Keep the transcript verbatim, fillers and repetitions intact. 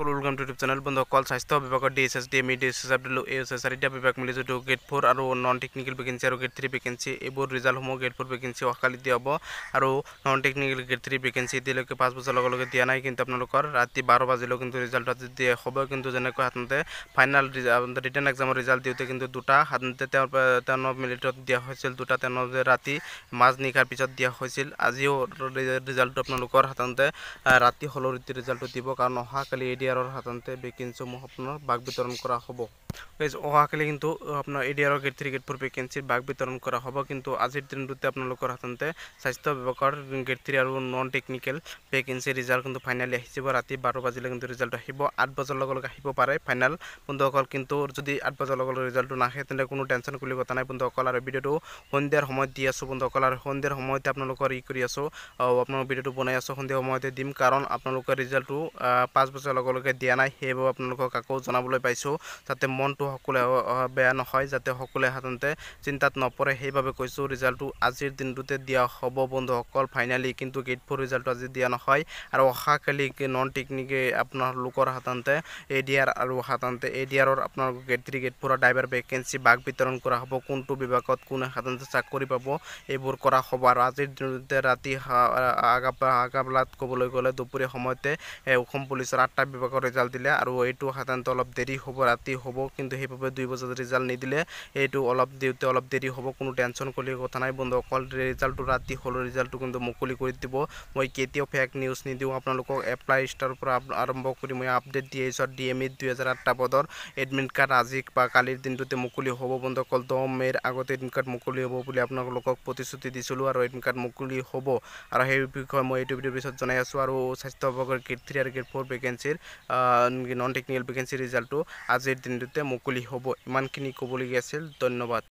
Welcome to YouTube channel बंधुकल स्वास्थ्य विभाग DSS DME DSS W ASS और इटा विभाग मिली जो गेट फोर और नन टेक्निकल वैकेंसी और गेट थ्री वैकेंसी एबोर रिजल्ट हम गेट फोर वैकेंसी अकाली दी हम और non technical grade three vacancy एतिलके पाँच बजार दिया ना कि राति बार बजिले कि रिजल्ट दिए हम कि जेको साधारण फाइनल रिटर्न एग्जाम रिजल्ट दिते कि दूटा साधारण मिनट दिया दूटा राति माज निशार पीछे दिया आजिओ रिजल्ट साधारण राति हलो रिजल्ट दी कारण अहाकाली एडिआर साधारणते वैकेंसीसमूह अपना भाग वितरण करा हब अहाकाली किन्तु अपना ADR grade three grade four vacancy भाग वितरण करा हब किन्तु आजिर दिनटोते आपनालोकर साधारणते स्वास्थ्य विभाग गेट थ्री और नन टेक्निकल वैकेंसी रिजल्ट किन्तु फाइनली आहिब राति बार बजिले किन्तु रिजल्ट आहिब आठ बजार लगे आहिब पारे फाइनल बंधुकल किन्तु यदि आठ बजार लगे रिजल्ट नाहे तेन्ते कोनो टेंशन कोली कथा नाइ बंधुकल आरो भिडिओ सन्ध्यार समय दि आसो बंधुकल आरो सन्ध्यार समयते आपनालोकर इ करि आसो आपनार भिडिओ बनाइ आसो सन्ध्या समयते दिम कारण आपनालोकर रिजल्ट पाँच बजार लगे দিয়া নাই সেইবাবে আপোনালোকক আকৌ জানাবলৈ পাইছো যাতে মনটো সকলে বেয়া নহয় যাতে সকলে হাততে চিন্তাত নপৰে সেইবাবে কৈছো ৰিজাল্টটো আজিৰ দিনটোতে দিয়া হ'ব বন্ধুসকল ফাইনালি কিন্তু গেট ফৰ ৰিজাল্ট আজি দিয়া নহয় আৰু অহাকালি নন টেকনিকে আপোনাৰ লোকৰ হাততে এডিআর আৰু হাততে এডিআৰৰ আপোনাৰ grade three grade four driver vacancy ভাগ বিতৰণ কৰা হ'ব কোনটো বিভাগত কোন হাততে চাকৰি পাব এইবোৰ কৰা হ'ব আৰু আজিৰ দিনটোতে ৰাতি আগাবলাত ক'বলৈ গ'লে দুপৰীয়া সময়তে অসম পুলিচৰ আঠটা বিভাগ रिजाल्ट दिले और यू साधारण अलग देरी हम राति हम कि दुई बजा रिजाल्ट निदिले यू अलग दिते अलग देरी हम कोनो टेंशन कोली कथा नाइ बंधुकल रिजाल्ट राति हलो रिजाल्ट किन्तु मुकली कर दी मैं केतियो फेक निउज निदिउ आपनालोকক एप्लाई स्टार पुरा आरम्भ करी मैं आपडेट दिए आइछो डीएमई दुई हजार आठ पदर एडमिट कार्ड आजि बा कालिर दिनटोते मुकली हम बंधुकल दम मेर आगते एडमिट कार्ड मुकली हम बुली आपनालोকক प्रतिश्रुति दिछिलो और एडमिट कार्ड मुकली हम और हेइ विषय मैं एटु भिडिओ पिছত जनाइ आछो और स्वास्थ्य विभागर गेट थ्री और गेट फोर वैकेंसीर नन टेक्निकल वैकेंसी रिजल्ट आजिर दिनटोते मुकली हब इमानखिनि कबलगीया आछिल। धन्यवाद।